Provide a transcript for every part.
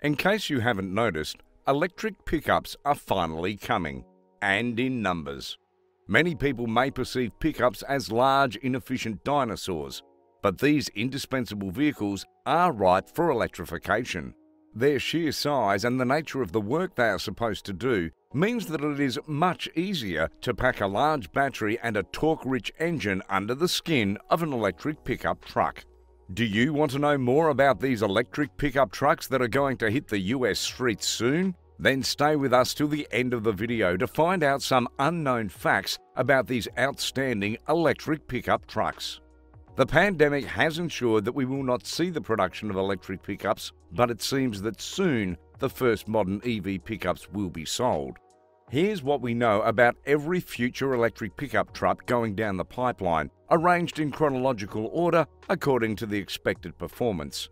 In case you haven't noticed, electric pickups are finally coming, and in numbers. Many people may perceive pickups as large, inefficient dinosaurs, but these indispensable vehicles are ripe for electrification. Their sheer size and the nature of the work they are supposed to do means that it is much easier to pack a large battery and a torque-rich engine under the skin of an electric pickup truck. Do you want to know more about these electric pickup trucks that are going to hit the US streets soon? Then stay with us till the end of the video to find out some unknown facts about these outstanding electric pickup trucks. The pandemic has ensured that we will not see the production of electric pickups, but it seems that soon the first modern EV pickups will be sold. Here's what we know about every future electric pickup truck going down the pipeline, arranged in chronological order according to the expected performance.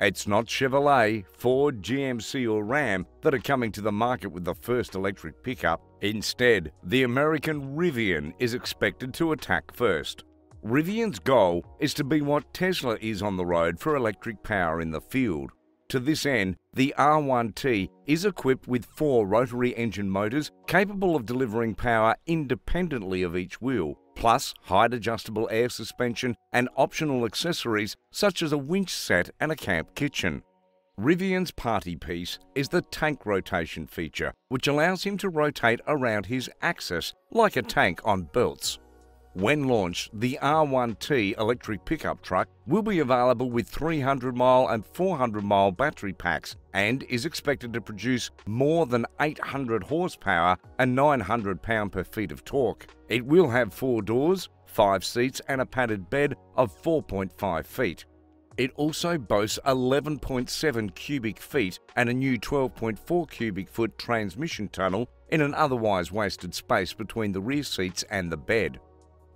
It's not Chevrolet, Ford, GMC or Ram that are coming to the market with the first electric pickup. Instead, the American Rivian is expected to attack first. Rivian's goal is to be what Tesla is on the road for electric power in the field. To this end, the R1T is equipped with 4 rotary engine motors capable of delivering power independently of each wheel, plus height-adjustable air suspension and optional accessories such as a winch set and a camp kitchen. Rivian's party piece is the tank rotation feature, which allows him to rotate around his axis like a tank on belts. When launched, the R1T electric pickup truck will be available with 300-mile and 400-mile battery packs and is expected to produce more than 800 horsepower and 900 pound-per-feet of torque. It will have 4 doors, 5 seats and a padded bed of 4.5 feet. It also boasts 11.7 cubic feet and a new 12.4 cubic foot transmission tunnel in an otherwise wasted space between the rear seats and the bed.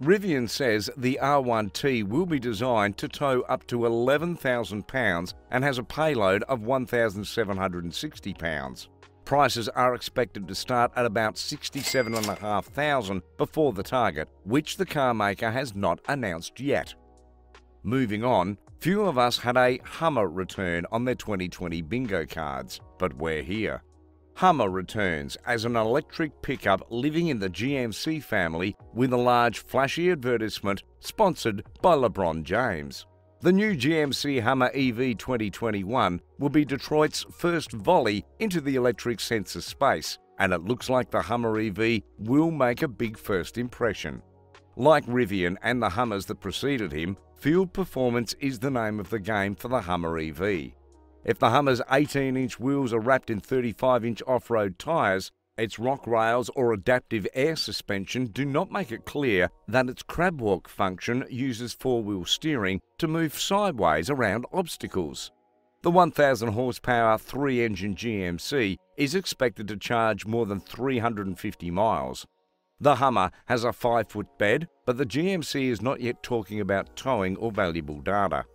Rivian says the R1T will be designed to tow up to 11,000 pounds and has a payload of 1,760 pounds. Prices are expected to start at about $67,500 before the target, which the carmaker has not announced yet. Moving on, few of us had a Hummer return on their 2020 bingo cards, but we're here. Hummer returns as an electric pickup living in the GMC family with a large flashy advertisement sponsored by LeBron James. The new GMC Hummer EV 2021 will be Detroit's first volley into the electric sensor space, and it looks like the Hummer EV will make a big first impression. Like Rivian and the Hummers that preceded him, field performance is the name of the game for the Hummer EV. If the Hummer's 18-inch wheels are wrapped in 35-inch off-road tyres, its rock rails or adaptive air suspension do not make it clear that its crab walk function uses 4-wheel steering to move sideways around obstacles. The 1,000 horsepower 3-engine GMC is expected to charge more than 350 miles. The Hummer has a 5-foot bed, but the GMC is not yet talking about towing or valuable data.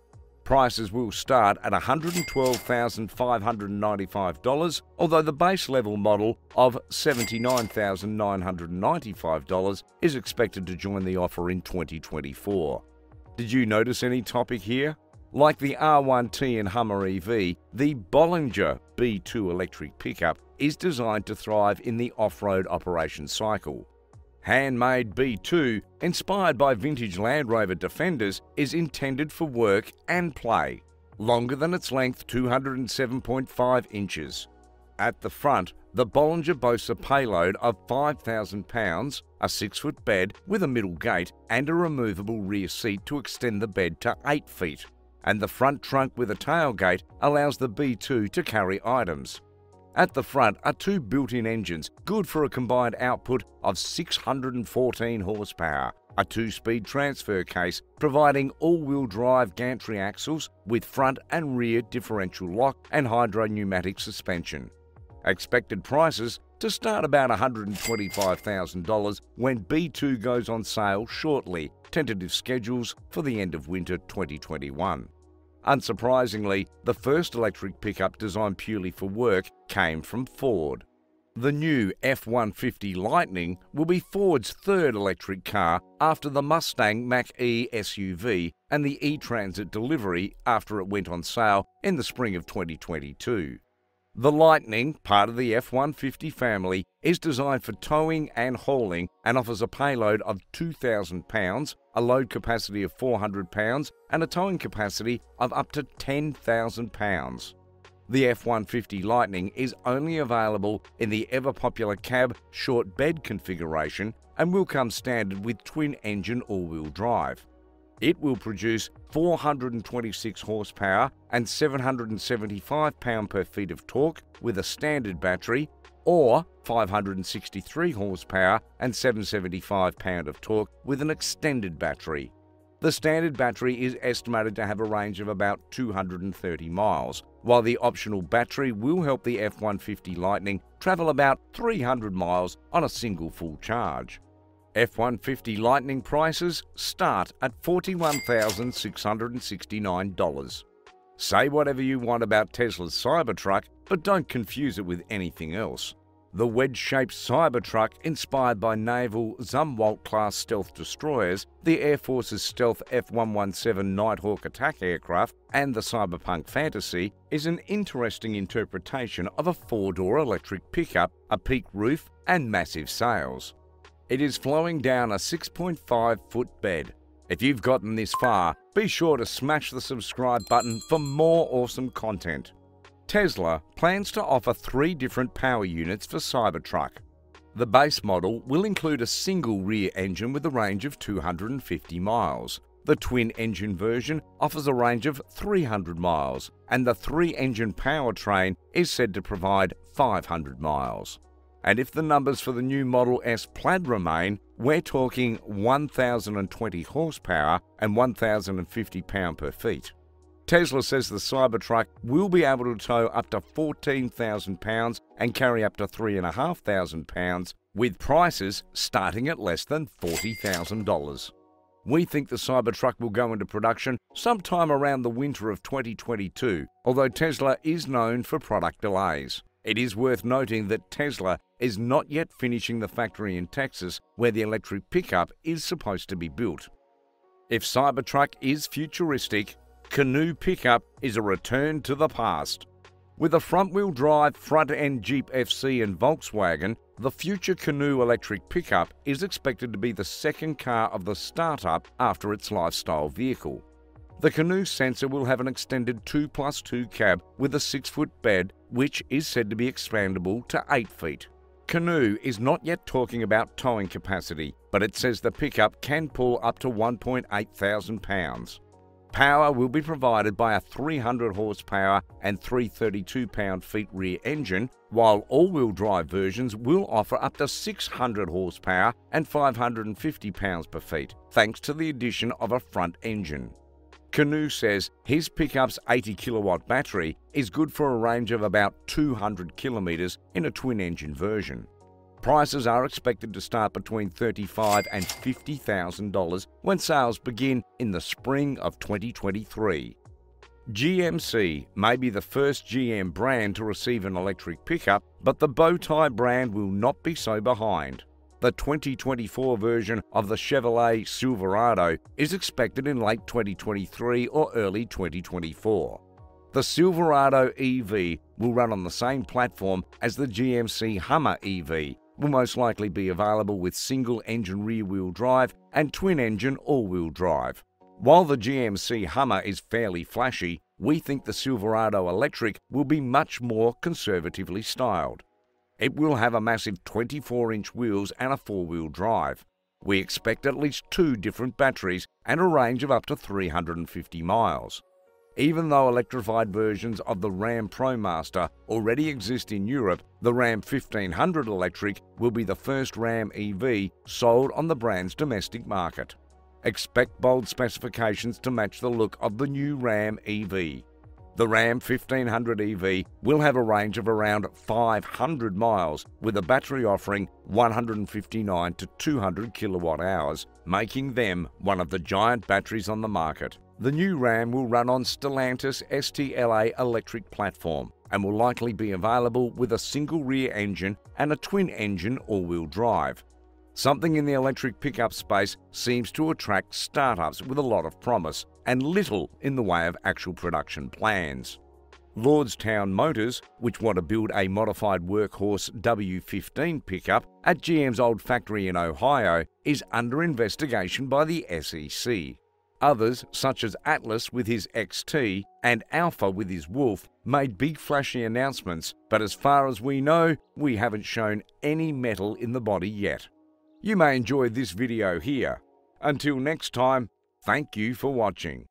Prices will start at $112,595, although the base level model of $79,995 is expected to join the offer in 2024. Did you notice any topic here? Like the R1T and Hummer EV, the Bollinger B2 electric pickup is designed to thrive in the off-road operation cycle. Handmade B2, inspired by vintage Land Rover Defenders, is intended for work and play. Longer than its length, 207.5 inches. At the front, the Bollinger boasts a payload of 5,000 pounds, a 6-foot bed with a middle gate and a removable rear seat to extend the bed to 8 feet. And the front trunk with a tailgate allows the B2 to carry items. At the front are 2 built-in engines, good for a combined output of 614 horsepower, a 2-speed transfer case providing all-wheel drive gantry axles with front and rear differential lock and hydropneumatic suspension. Expected prices to start about $125,000 when B2 goes on sale shortly, tentative schedules for the end of winter 2021. Unsurprisingly, the first electric pickup designed purely for work came from Ford. The new F-150 Lightning will be Ford's 3rd electric car after the Mustang Mach-E SUV and the E-Transit delivery after it went on sale in the spring of 2022. The Lightning, part of the F-150 family, is designed for towing and hauling and offers a payload of 2,000 pounds, a load capacity of 400 pounds and a towing capacity of up to 10,000 pounds. The F-150 Lightning is only available in the ever-popular cab short bed configuration and will come standard with twin-engine all-wheel drive. It will produce 426 horsepower and 775 pound-per-feet of torque with a standard battery, or 563 horsepower and 775 pound of torque with an extended battery. The standard battery is estimated to have a range of about 230 miles, while the optional battery will help the F-150 Lightning travel about 300 miles on a single full charge. F-150 Lightning prices start at $41,669. Say whatever you want about Tesla's Cybertruck, but don't confuse it with anything else. The wedge-shaped Cybertruck, inspired by naval Zumwalt-class stealth destroyers, the Air Force's stealth F-117 Nighthawk attack aircraft, and the Cyberpunk fantasy, is an interesting interpretation of a four-door electric pickup, a peaked roof, and massive sails. It is flowing down a 6.5-foot bed. If you've gotten this far, be sure to smash the subscribe button for more awesome content. Tesla plans to offer 3 different power units for Cybertruck. The base model will include a single rear engine with a range of 250 miles. The twin-engine version offers a range of 300 miles, and the 3-engine powertrain is said to provide 500 miles. And if the numbers for the new Model S Plaid remain, we're talking 1,020 horsepower and 1,050 pound-per-feet. Tesla says the Cybertruck will be able to tow up to 14,000 pounds and carry up to 3,500 pounds, with prices starting at less than $40,000. We think the Cybertruck will go into production sometime around the winter of 2022, although Tesla is known for product delays. It is worth noting that Tesla is not yet finishing the factory in Texas where the electric pickup is supposed to be built. If Cybertruck is futuristic, Canoo pickup is a return to the past. With a front-wheel drive front-end Jeep FC and Volkswagen, the future Canoo electric pickup is expected to be the second car of the startup after its lifestyle vehicle. The Canoo sensor will have an extended 2+2 cab with a 6-foot bed, which is said to be expandable to 8 feet. Canoo is not yet talking about towing capacity, but it says the pickup can pull up to 1,800 pounds. Power will be provided by a 300 horsepower and 332 pound-feet rear engine, while all-wheel drive versions will offer up to 600 horsepower and 550 pounds-per-feet, thanks to the addition of a front engine. Canoo says his pickup's 80-kilowatt battery is good for a range of about 200 kilometres in a twin-engine version. Prices are expected to start between $35,000 and $50,000 when sales begin in the spring of 2023. GMC may be the first GM brand to receive an electric pickup, but the Bowtie brand will not be so behind. The 2024 version of the Chevrolet Silverado is expected in late 2023 or early 2024. The Silverado EV will run on the same platform as the GMC Hummer EV, will most likely be available with single-engine rear-wheel drive and twin-engine all-wheel drive. While the GMC Hummer is fairly flashy, we think the Silverado Electric will be much more conservatively styled. It will have a massive 24-inch wheels and a 4-wheel drive. We expect at least 2 different batteries and a range of up to 350 miles. Even though electrified versions of the Ram ProMaster already exist in Europe, the Ram 1500 electric will be the first Ram EV sold on the brand's domestic market. Expect bold specifications to match the look of the new Ram EV. The Ram 1500 EV will have a range of around 500 miles, with a battery offering 159 to 200 kilowatt hours, making them one of the giant batteries on the market. The new Ram will run on Stellantis STLA electric platform and will likely be available with a single rear engine and a twin-engine all-wheel drive. Something in the electric pickup space seems to attract startups with a lot of promise and little in the way of actual production plans. Lordstown Motors, which want to build a modified Workhorse W15 pickup at GM's old factory in Ohio, is under investigation by the SEC. Others, such as Atlas with his XT and Alpha with his Wolf, made big flashy announcements, but as far as we know, we haven't shown any metal in the body yet. You may enjoy this video here. Until next time, thank you for watching.